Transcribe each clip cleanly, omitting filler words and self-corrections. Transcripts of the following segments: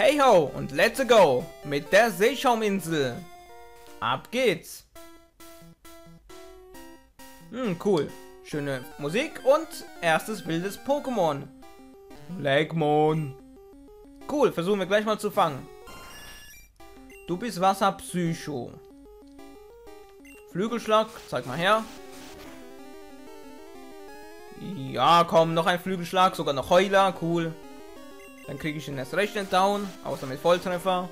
Hey ho und let's go mit der Seeschauminsel. Ab geht's. Cool. Schöne Musik und erstes wildes Pokémon. Legmon. Cool, versuchen wir gleich mal zu fangen. Du bist Wasserpsycho. Flügelschlag, zeig mal her. Ja, komm, noch ein Flügelschlag, sogar noch Heuler, cool. Dann kriege ich ihn erst recht nicht down, außer mit Volltreffer.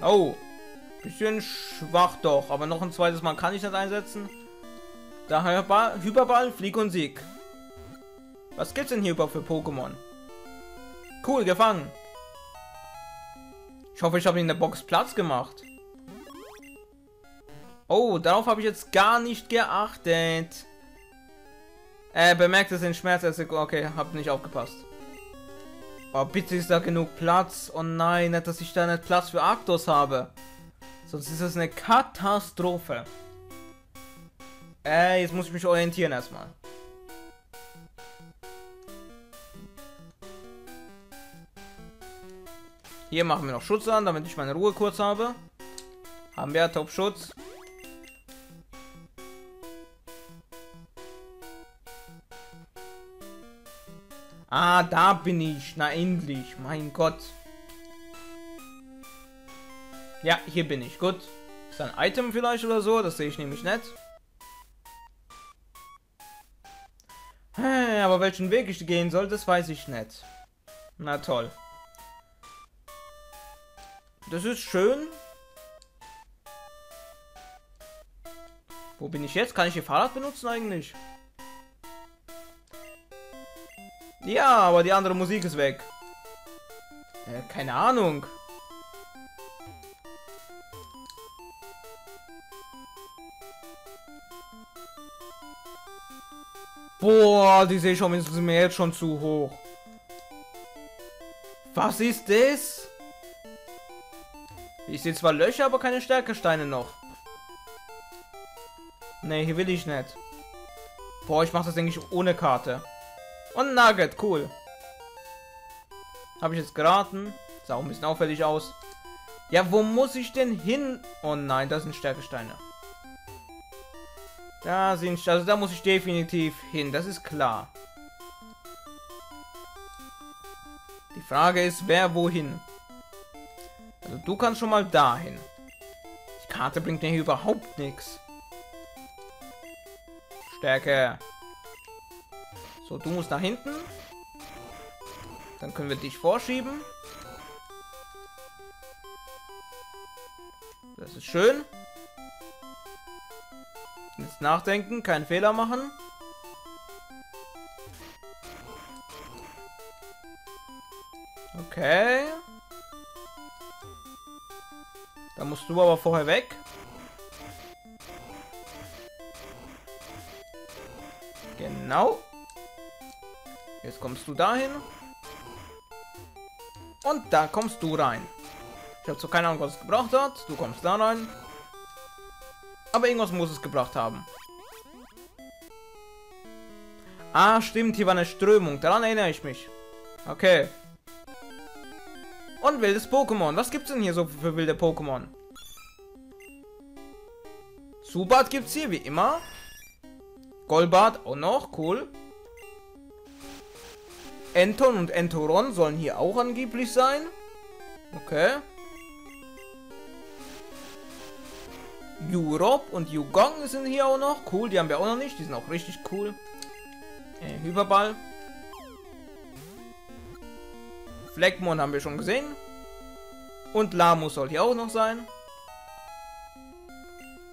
Oh, bisschen schwach doch, aber noch ein zweites Mal kann ich das einsetzen. Daher Hyperball, Flieg und Sieg. Was gibt's denn hier überhaupt für Pokémon? Cool, gefangen. Ich hoffe, ich habe in der Box Platz gemacht. Oh, darauf habe ich jetzt gar nicht geachtet. Bemerkt es den Schmerz, okay, hab nicht aufgepasst. Oh, bitte ist da genug Platz. Oh nein, nicht, dass ich da nicht Platz für Arktos habe. Sonst ist das eine Katastrophe. Jetzt muss ich mich orientieren erstmal. Hier machen wir noch Schutz an, damit ich meine Ruhe kurz habe. Haben wir Top-Schutz. Ah, da bin ich. Na endlich. Mein Gott. Ja, hier bin ich. Gut. Ist ein Item vielleicht oder so? Das sehe ich nämlich nicht. Aber welchen Weg ich gehen soll, das weiß ich nicht. Na toll. Das ist schön. Wo bin ich jetzt? Kann ich ihr Fahrrad benutzen eigentlich? Ja, aber die andere Musik ist weg. Keine Ahnung. Boah, die Seeschauminsel sind mir jetzt schon zu hoch. Was ist das? Ich sehe zwar Löcher, aber keine Stärkesteine noch. Ne, hier will ich nicht. Boah, ich mache das, denke ich, ohne Karte. Und Nugget, cool. Habe ich jetzt geraten. Sah auch ein bisschen auffällig aus. Ja, wo muss ich denn hin? Oh nein, das sind Stärkesteine. Da sind, also da muss ich definitiv hin, das ist klar. Die Frage ist, wer wohin? Also du kannst schon mal dahin. Die Karte bringt mir hier überhaupt nichts. Stärke. So, du musst nach hinten. Dann können wir dich vorschieben. Das ist schön. Jetzt nachdenken, keinen Fehler machen. Okay. Da musst du aber vorher weg. Genau. Jetzt kommst du dahin. Und da kommst du rein. Ich habe zwar keine Ahnung, was es gebracht hat. Du kommst da rein. Aber irgendwas muss es gebracht haben. Ah, stimmt. Hier war eine Strömung. Daran erinnere ich mich. Okay. Und wildes Pokémon. Was gibt's denn hier so für wilde Pokémon? Zubat gibt's hier, wie immer. Golbat auch noch. Cool. Enton und Entoron sollen hier auch angeblich sein. Okay. Yurop und Yugong sind hier auch noch. Cool, die haben wir auch noch nicht. Die sind auch richtig cool. Hyperball. Fleckmon haben wir schon gesehen. Und Lamus soll hier auch noch sein.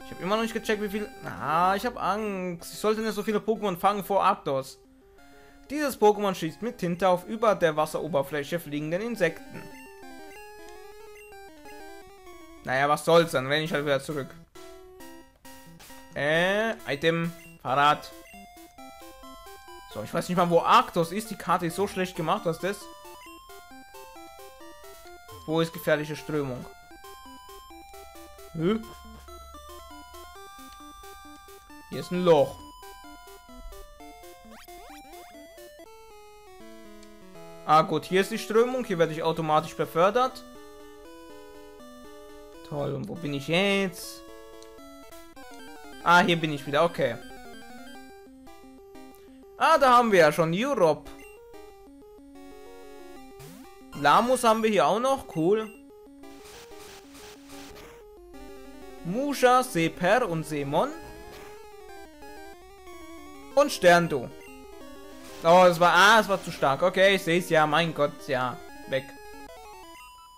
Ich habe immer noch nicht gecheckt, wie viel... Ah, ich habe Angst. Ich sollte nicht so viele Pokémon fangen vor Arktos. Dieses Pokémon schießt mit Tinte auf über der Wasseroberfläche fliegenden Insekten. Naja, was soll's, dann renne ich halt wieder zurück. Item, Fahrrad. So, ich weiß nicht mal, wo Arktos ist. Die Karte ist so schlecht gemacht, was das? Wo ist gefährliche Strömung? Hm? Hier ist ein Loch. Ah gut, hier ist die Strömung. Hier werde ich automatisch befördert. Toll, und wo bin ich jetzt? Ah, hier bin ich wieder, okay. Ah, da haben wir ja schon Europe. Lamus haben wir hier auch noch, cool. Musha, Seper und Semon. Und Sterndu. Oh, es war, es war zu stark. Okay, ich sehe es ja, mein Gott, ja, weg.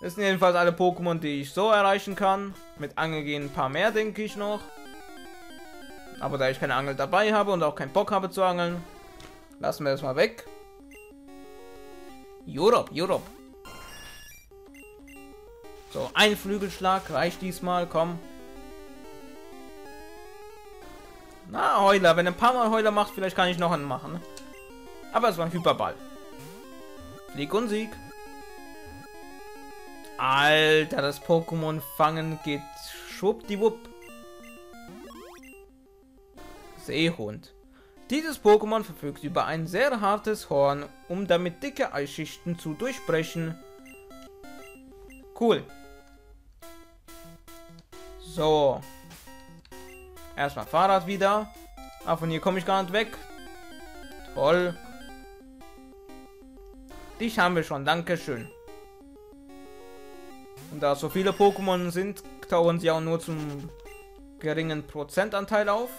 Das sind jedenfalls alle Pokémon, die ich so erreichen kann. Mit Angel gehen ein paar mehr, denke ich noch. Aber da ich keine Angel dabei habe und auch keinen Bock habe zu angeln, lassen wir das mal weg. Europe, Europe. So, ein Flügelschlag reicht diesmal, komm. Na, Heuler, wenn ein paar Mal Heuler macht, vielleicht kann ich noch einen machen. Aber es war ein Hyperball. Flieg und Sieg. Alter, das Pokémon fangen geht schwuppdiwupp. Seehund. Dieses Pokémon verfügt über ein sehr hartes Horn, um damit dicke Eisschichten zu durchbrechen. Cool. So. Erstmal Fahrrad wieder. Ah, von hier komme ich gar nicht weg. Toll. Dich haben wir schon, dankeschön. Und da so viele Pokémon sind, tauchen sie auch nur zum geringen Prozentanteil auf.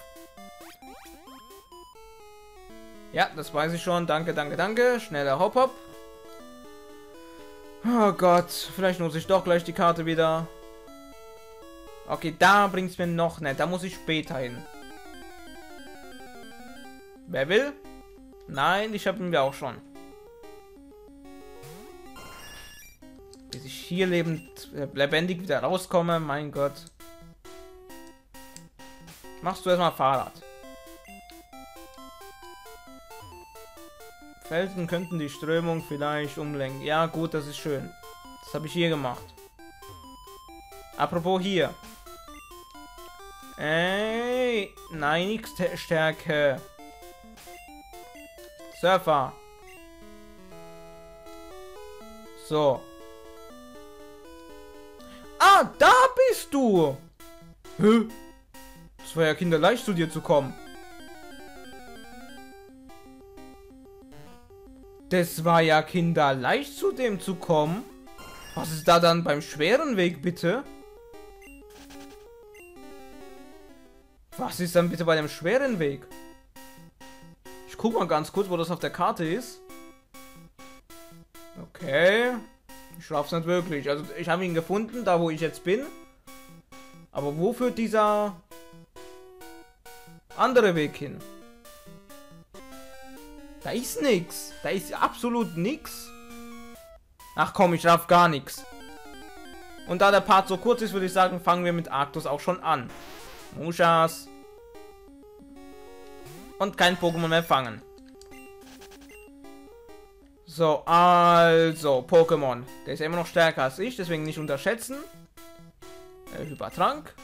Ja, das weiß ich schon. Danke, danke, danke. Schneller Hop-Hop. Oh Gott, vielleicht muss ich doch gleich die Karte wieder. Okay, da bringt es mir noch nicht. Da muss ich später hin. Wer will? Nein, ich habe ihn ja auch schon. Bis ich hier lebendig wieder rauskomme, mein Gott. Machst du erstmal Fahrrad. Felsen könnten die Strömung vielleicht umlenken. Ja gut, das ist schön. Das habe ich hier gemacht. Apropos hier. Ey, nein, nix Stärke. Surfer. So. Ah, da bist du. Hä? Es war ja kinderleicht, zu dir zu kommen. Das war ja kinderleicht, zu dem zu kommen. Was ist da dann beim schweren Weg, bitte? Was ist dann bitte bei dem schweren Weg? Ich guck mal ganz kurz, wo das auf der Karte ist. Okay. Ich raff's nicht wirklich. Also, ich habe ihn gefunden, da wo ich jetzt bin. Aber wo führt dieser andere Weg hin? Da ist nix. Da ist absolut nix. Ach komm, ich raff gar nichts. Und da der Part so kurz ist, würde ich sagen, fangen wir mit Arctos auch schon an. Mushas. Und kein Pokémon mehr fangen. So, also, Pokémon. Der ist ja immer noch stärker als ich, deswegen nicht unterschätzen. Hypertrank.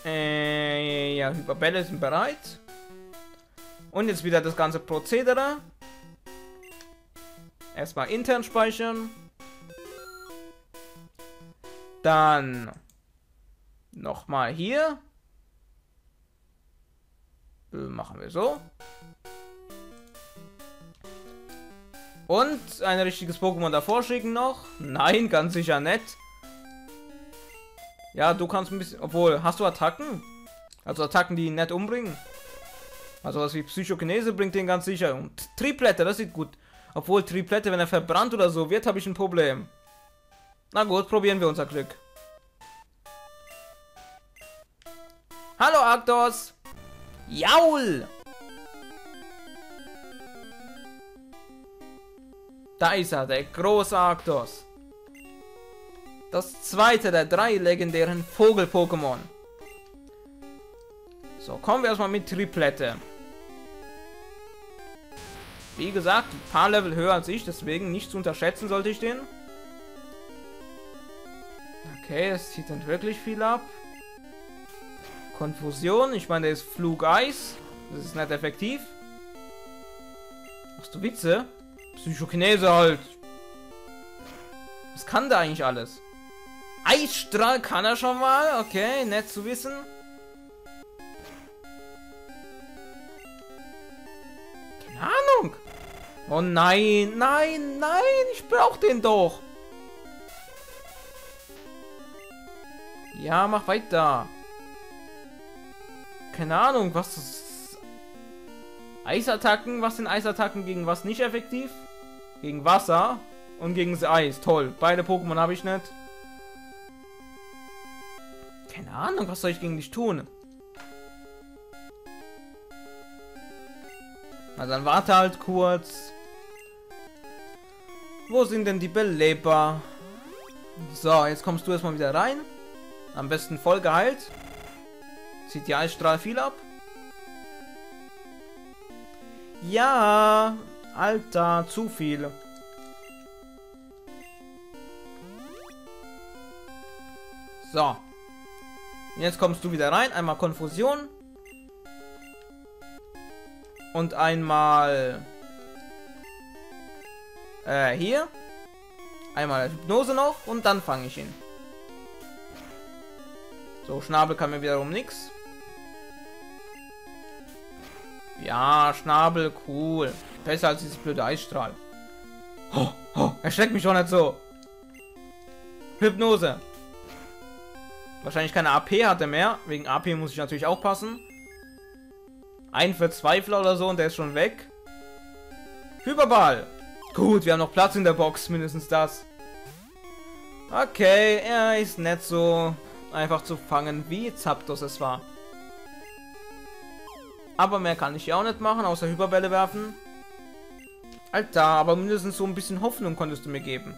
Ja, Hyperbälle sind bereit. Und jetzt wieder das ganze Prozedere. Erstmal intern speichern. Dann nochmal hier. Machen wir so. Und ein richtiges Pokémon davor schicken noch. Nein, ganz sicher nicht. Ja, du kannst ein bisschen... Obwohl, hast du Attacken? Also Attacken, die ihn nicht umbringen? Also was wie Psychokinese bringt den ganz sicher um. Triplette, das sieht gut. Obwohl, Triplette, wenn er verbrannt oder so wird, habe ich ein Problem. Na gut, probieren wir unser Glück. Hallo, Arctos! Jaul! Da ist er, der große Arctos. Das zweite der drei legendären Vogel-Pokémon. So, kommen wir erstmal mit Triplette. Wie gesagt, ein paar Level höher als ich, deswegen nicht zu unterschätzen sollte ich den. Okay, es zieht dann wirklich viel ab. Konfusion, ich meine, der ist Flugeis. Das ist nicht effektiv. Machst du Witze? Psychokinese halt. Was kann der eigentlich alles? Eisstrahl kann er schon mal. Okay, nett zu wissen. Keine Ahnung. Oh nein, nein, nein. Ich brauche den doch. Ja, mach weiter. Keine Ahnung, was ist... Eisattacken, was sind Eisattacken gegen was nicht effektiv? Gegen Wasser und gegen das Eis. Toll, beide Pokémon habe ich nicht. Keine Ahnung, was soll ich gegen dich tun? Na dann warte halt kurz. Wo sind denn die Beleber? So, jetzt kommst du erstmal wieder rein. Am besten voll geheilt. Zieht die Eisstrahl viel ab. Ja, Alter, zu viel. So. Jetzt kommst du wieder rein. Einmal Konfusion. Und einmal... hier. Einmal Hypnose noch und dann fange ich ihn. So, Schnabel kann mir wiederum nichts. Ja, Schnabel, cool. Besser als dieses blöde Eisstrahl. Oh, oh, erschreckt mich schon nicht so. Hypnose. Wahrscheinlich keine AP hat er mehr. Wegen AP muss ich natürlich auch passen. Ein Verzweifler oder so und der ist schon weg. Hyperball. Gut, wir haben noch Platz in der Box. Mindestens das. Okay, er ist nicht so... einfach zu fangen, wie Zapdos es war. Aber mehr kann ich ja auch nicht machen, außer Hyperbälle werfen. Alter, aber mindestens so ein bisschen Hoffnung konntest du mir geben.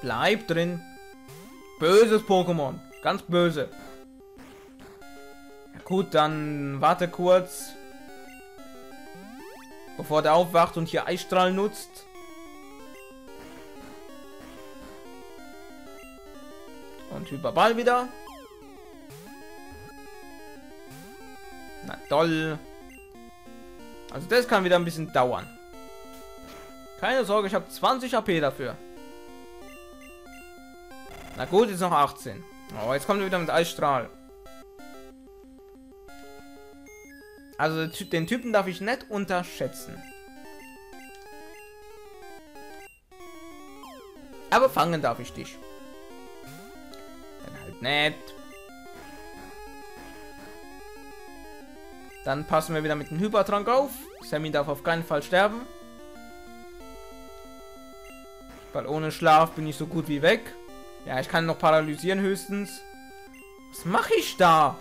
Bleib drin. Böses Pokémon. Ganz böse. Ja gut, dann warte kurz. Bevor der aufwacht und hier Eisstrahl nutzt. Und Hyperball wieder. Na toll. Also das kann wieder ein bisschen dauern. Keine Sorge, ich habe 20 AP dafür. Na gut, jetzt noch 18. Oh, jetzt kommt er wieder mit Eisstrahl. Also den Typen darf ich nicht unterschätzen. Aber fangen darf ich dich. Nett. Dann passen wir wieder mit dem Hypertrank auf. Sammy darf auf keinen Fall sterben. Weil ohne Schlaf bin ich so gut wie weg. Ja, ich kann noch paralysieren höchstens. Was mache ich da?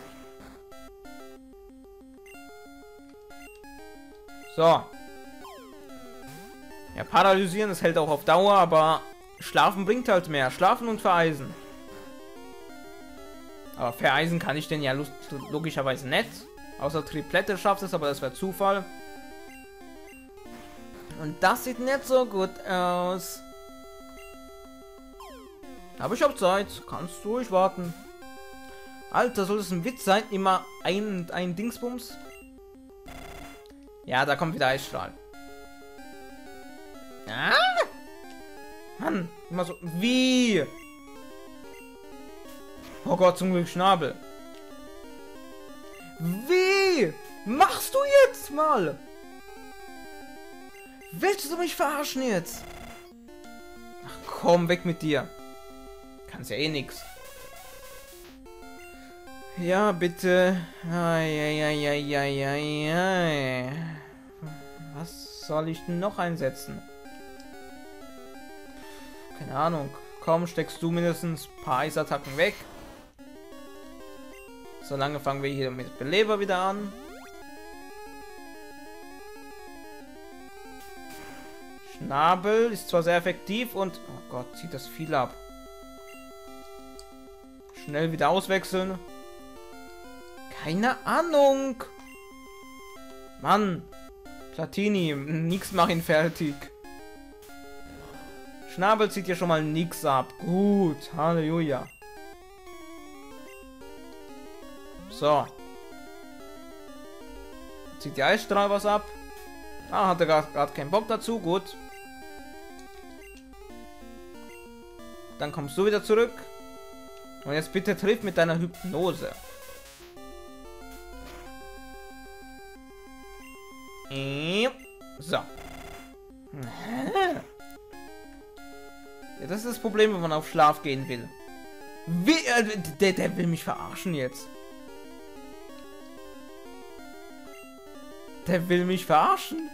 So. Ja, paralysieren, das hält auch auf Dauer, aber Schlafen bringt halt mehr. Schlafen und vereisen. Aber vereisen kann ich den ja logischerweise nicht. Außer Triplette schafft es, aber das wäre Zufall. Und das sieht nicht so gut aus. Aber ich hab Zeit. Kannst du ruhig warten. Alter, soll das ein Witz sein? Immer ein Dingsbums? Ja, da kommt wieder Eisstrahl. Ah! Mann, immer so... Wie... Oh Gott, zum Glück Schnabel. Wie? Machst du jetzt mal? Willst du mich verarschen jetzt? Ach komm, weg mit dir. Kannst ja eh nix. Ja, bitte. Eieieiei. Was soll ich denn noch einsetzen? Keine Ahnung. Komm, steckst du mindestens ein paar Eisattacken weg. Solange fangen wir hier mit Beleber wieder an. Schnabel ist zwar sehr effektiv und... Oh Gott, zieht das viel ab. Schnell wieder auswechseln. Keine Ahnung. Mann. Platini, nix mach ihn fertig. Schnabel zieht hier schon mal nix ab. Gut, Halleluja. So. Zieht die Eisstrahl was ab. Ah, hat er gerade keinen Bock dazu. Gut. Dann kommst du wieder zurück. Und jetzt bitte triff mit deiner Hypnose. So. Ja, das ist das Problem, wenn man auf Schlaf gehen will. Der will mich verarschen jetzt. Der will mich verarschen.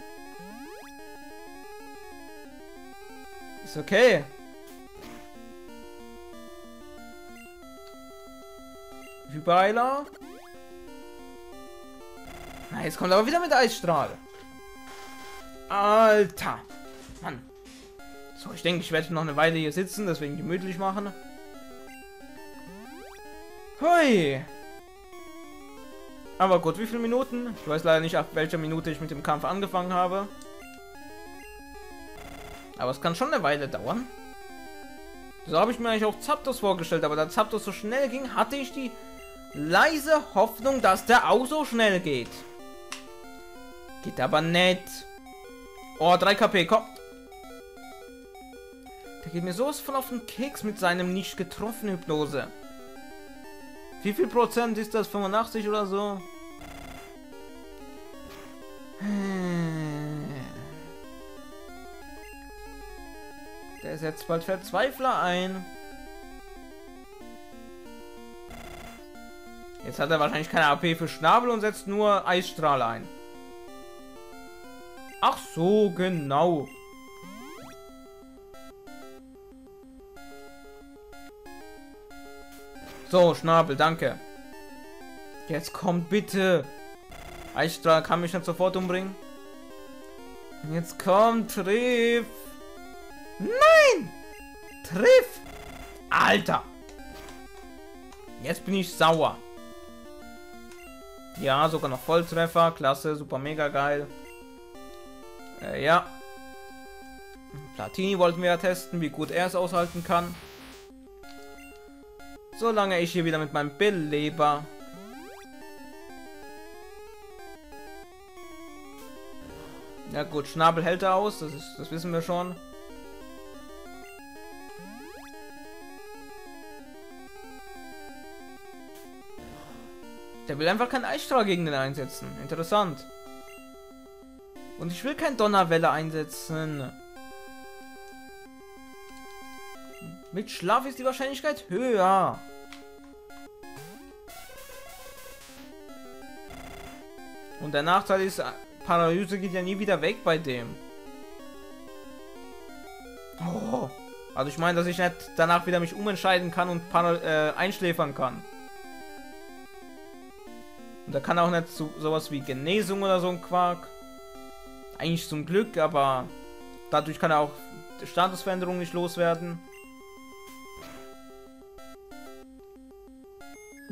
Ist okay. Hyperheiler. Na, jetzt kommt aber wieder mit Eisstrahl. Alter. Mann. So, ich denke, ich werde noch eine Weile hier sitzen, deswegen gemütlich machen. Hui. Aber gut, wie viele Minuten? Ich weiß leider nicht, ab welcher Minute ich mit dem Kampf angefangen habe. Aber es kann schon eine Weile dauern. So habe ich mir eigentlich auch Zapdos vorgestellt, aber da Zapdos so schnell ging, hatte ich die leise Hoffnung, dass der auch so schnell geht. Geht aber nicht. Oh, 3 KP, komm. Der geht mir sowas von auf den Keks mit seinem nicht getroffenen Hypnose. Wie viel Prozent ist das? 85 oder so? Der setzt bald Verzweifler ein. Jetzt hat er wahrscheinlich keine AP für Schnabel und setzt nur Eisstrahl ein. Ach so, genau. So, Schnabel, danke. Jetzt kommt bitte. Eisstrahl kann mich nicht sofort umbringen. Und jetzt kommt Triff. Nein! Triff! Alter! Jetzt bin ich sauer. Ja, sogar noch Volltreffer. Klasse, super mega geil. Ja. Platini wollten wir ja testen, wie gut er es aushalten kann. Solange ich hier wieder mit meinem Beleber. Ja gut, Schnabel hält er aus, das wissen wir schon. Der will einfach keinen Eisstrahl gegen den einsetzen. Interessant. Und ich will kein Donnerwelle einsetzen. Mit Schlaf ist die Wahrscheinlichkeit höher. Und der Nachteil ist, Paralyse geht ja nie wieder weg bei dem. Oh. Also ich meine, dass ich nicht danach wieder mich umentscheiden kann und einschläfern kann. Und da kann auch nicht sowas wie Genesung oder so ein Quark. Eigentlich zum Glück, aber dadurch kann er auch Statusveränderungen nicht loswerden.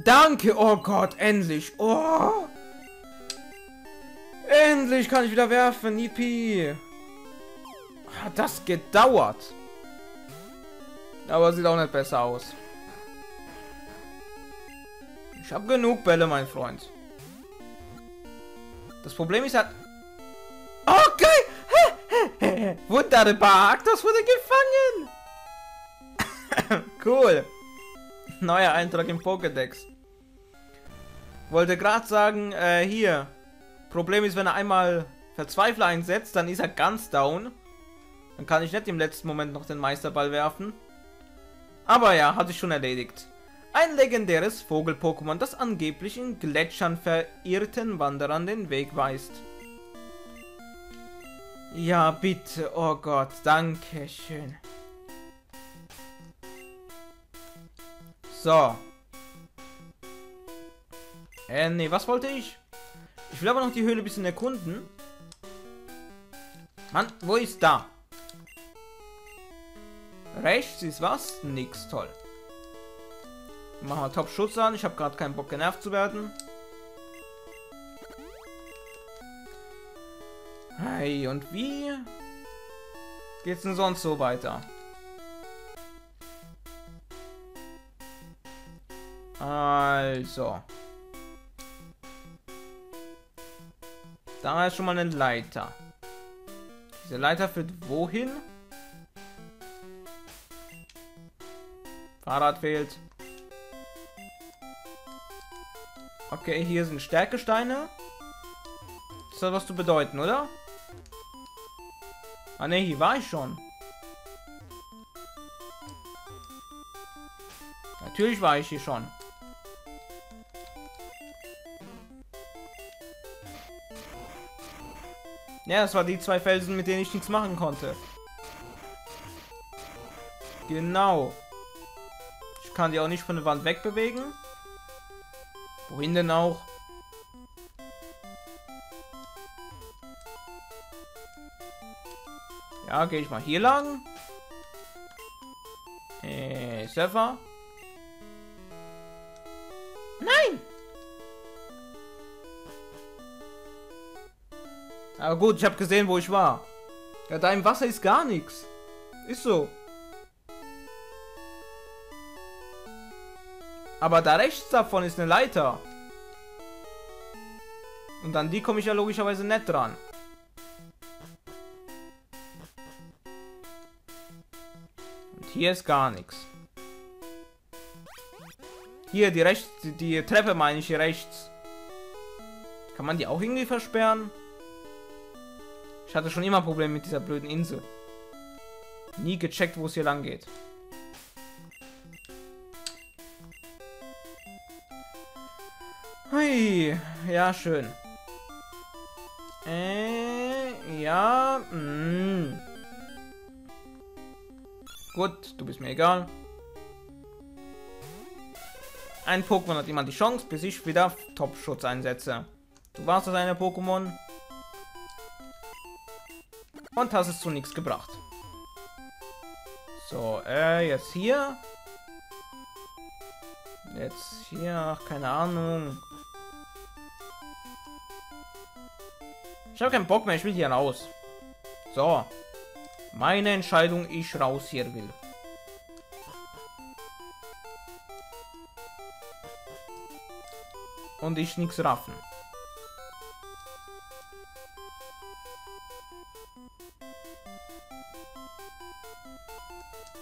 Danke, oh Gott, endlich. Oh. Endlich kann ich wieder werfen, Yippie. Hat das gedauert. Aber sieht auch nicht besser aus. Ich habe genug Bälle, mein Freund. Das Problem ist, er hat... Okay. Wunderbar, Arktos wurde gefangen. Cool. Neuer Eintrag im Pokédex. Wollte gerade sagen, hier. Problem ist, wenn er einmal Verzweifler einsetzt, dann ist er ganz down. Dann kann ich nicht im letzten Moment noch den Meisterball werfen. Aber ja, hatte ich schon erledigt. Ein legendäres Vogel-Pokémon, das angeblich in Gletschern verirrten Wanderern den Weg weist. Ja, bitte. Oh Gott, danke schön. So. Nee, was wollte ich? Ich will aber noch die Höhle ein bisschen erkunden. Mann, wo ist da? Rechts ist was? Nix, toll. Machen wir Top-Schutz an. Ich habe gerade keinen Bock, genervt zu werden. Hey, und wie geht's denn sonst so weiter? Also. Da ist schon mal eine Leiter. Diese Leiter führt wohin? Fahrrad fehlt. Okay, hier sind Stärkesteine. Das soll was zu bedeuten, oder? Ah ne, hier war ich schon. Natürlich war ich hier schon. Ja, das waren die zwei Felsen, mit denen ich nichts machen konnte. Genau. Ich kann die auch nicht von der Wand wegbewegen. Wohin denn auch? Ja, gehe ich mal hier lang. Hey, Surfer. Nein! Aber gut, ich habe gesehen, wo ich war. Ja, da im Wasser ist gar nichts. Ist so. Aber da rechts davon ist eine Leiter. Und an die komme ich ja logischerweise nicht dran. Und hier ist gar nichts. Hier, die Treppe meine ich hier rechts. Kann man die auch irgendwie versperren? Ich hatte schon immer Probleme mit dieser blöden Insel. Nie gecheckt, wo es hier lang geht. Hui. Ja, schön. Ja. Gut, du bist mir egal. Ein Pokémon hat immer die Chance, bis ich wieder Top-Schutz einsetze. Du warst das eine Pokémon. Und hast es zu nichts gebracht. So, jetzt hier. Jetzt hier, ach, keine Ahnung. Ich habe keinen Bock mehr, ich will hier raus. So. Meine Entscheidung, ich raus hier will. Und ich nichts raffen.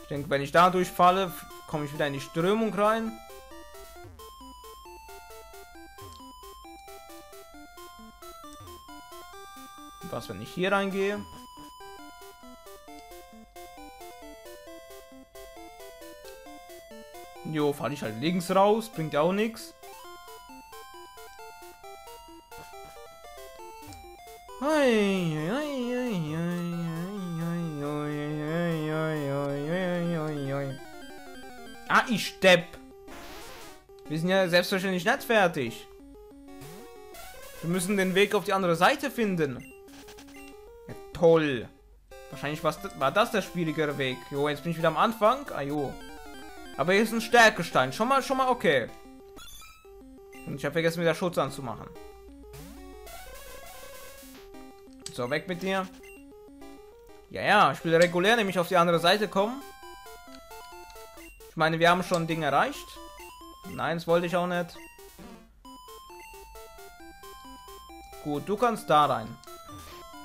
Ich denke, wenn ich da durchfalle, komme ich wieder in die Strömung rein. Und was, wenn ich hier reingehe? Jo, falle ich halt links raus, bringt ja auch nichts. Ah, ich stepp. Wir sind ja selbstverständlich nicht fertig. Wir müssen den Weg auf die andere Seite finden. Ja, toll. Wahrscheinlich war das der schwierigere Weg. Jo, jetzt bin ich wieder am Anfang. Ah, jo. Aber hier ist ein Stärkestein. Schon mal okay. Und ich habe vergessen, wieder Schutz anzumachen. So, weg mit dir. Ja, ja, ich will regulär nämlich auf die andere Seite kommen. Ich meine, wir haben schon ein Ding erreicht. Nein, das wollte ich auch nicht. Gut, du kannst da rein.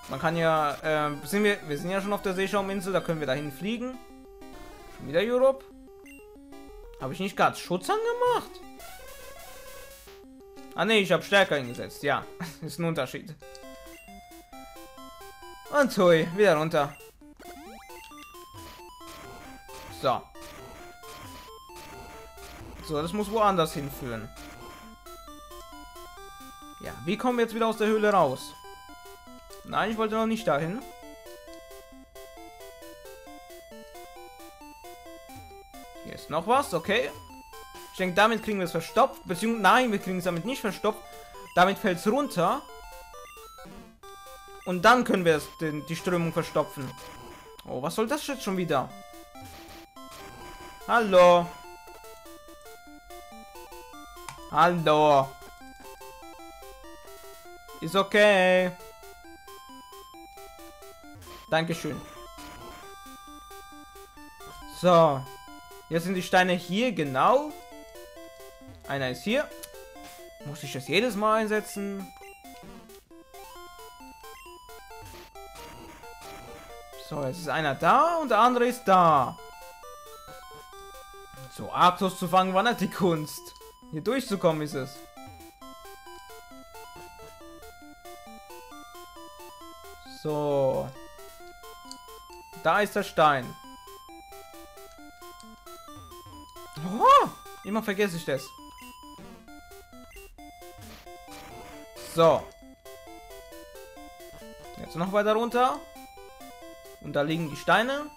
Man kann ja, wir sind ja schon auf der Seeschauminsel, da können wir dahin fliegen. Schon wieder Europe. Habe ich nicht gerade Schutz angemacht? Ah ne, ich habe stärker eingesetzt. Ja, ist ein Unterschied. Und hui, wieder runter. So. So, das muss woanders hinführen. Ja, wie kommen wir jetzt wieder aus der Höhle raus? Nein, ich wollte noch nicht dahin. Hier ist noch was, okay. Ich denke, damit kriegen wir es verstopft. Beziehungsweise, nein, wir kriegen es damit nicht verstopft. Damit fällt es runter. Und dann können wir die Strömung verstopfen. Oh, was soll das jetzt schon wieder? Hallo. Hallo. Ist okay. Dankeschön. So. Jetzt sind die Steine hier, genau. Einer ist hier. Muss ich das jedes Mal einsetzen? So, jetzt ist einer da und der andere ist da. So, Arctos zu fangen war nicht die Kunst. Hier durchzukommen ist es. So. Da ist der Stein. Oh, immer vergesse ich das. So. Jetzt noch weiter runter. Und da liegen die Steine.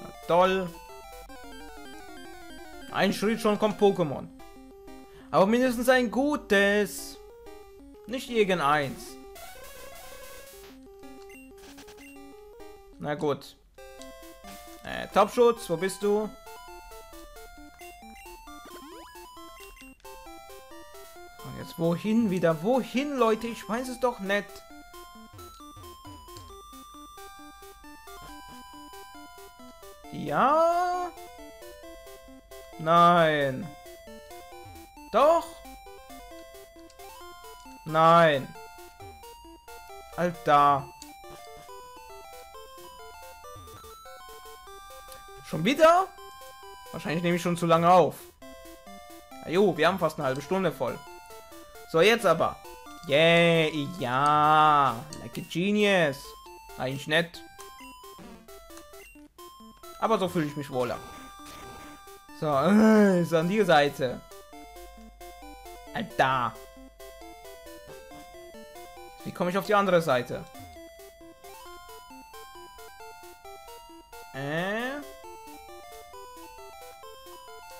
Na, toll. Ein Schritt schon kommt Pokémon. Aber mindestens ein gutes. Nicht irgendeins. Na gut. Topschutz, wo bist du? Und jetzt wohin wieder? Wohin, Leute? Ich weiß es doch nicht. Ja. Nein. Doch. Nein. Alter. Schon wieder? Wahrscheinlich nehme ich schon zu lange auf. Na jo, wir haben fast eine halbe Stunde voll. So, jetzt aber. Yeah, ja. Like a genius. Eigentlich nett. Aber so fühle ich mich wohler. So, ist an die Seite. Alter. Wie komme ich auf die andere Seite?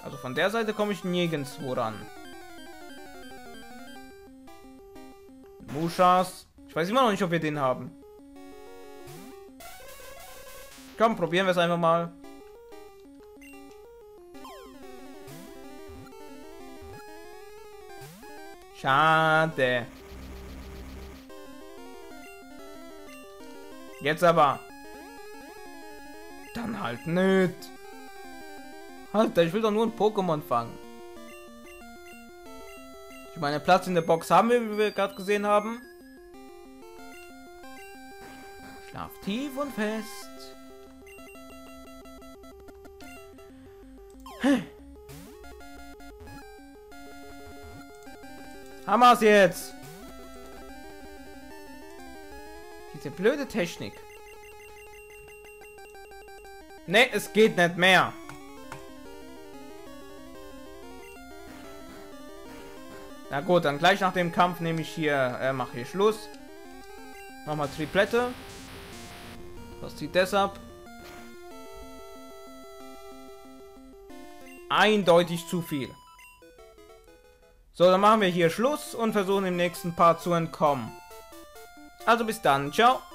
Also von der Seite komme ich nirgendwo ran. Mushas. Ich weiß immer noch nicht, ob wir den haben. Komm, probieren wir es einfach mal. Schade. Jetzt aber. Dann halt nicht. Alter, ich will doch nur ein Pokémon fangen. Ich meine, Platz in der Box haben wir, wie wir gerade gesehen haben. Schlaf tief und fest. Hammer's jetzt! Diese blöde Technik. Ne, es geht nicht mehr. Na gut, dann gleich nach dem Kampf nehme ich hier, mache hier Schluss. Nochmal Triplette. Was zieht das ab? Eindeutig zu viel. So, dann machen wir hier Schluss und versuchen im nächsten Part zu entkommen. Also bis dann, ciao.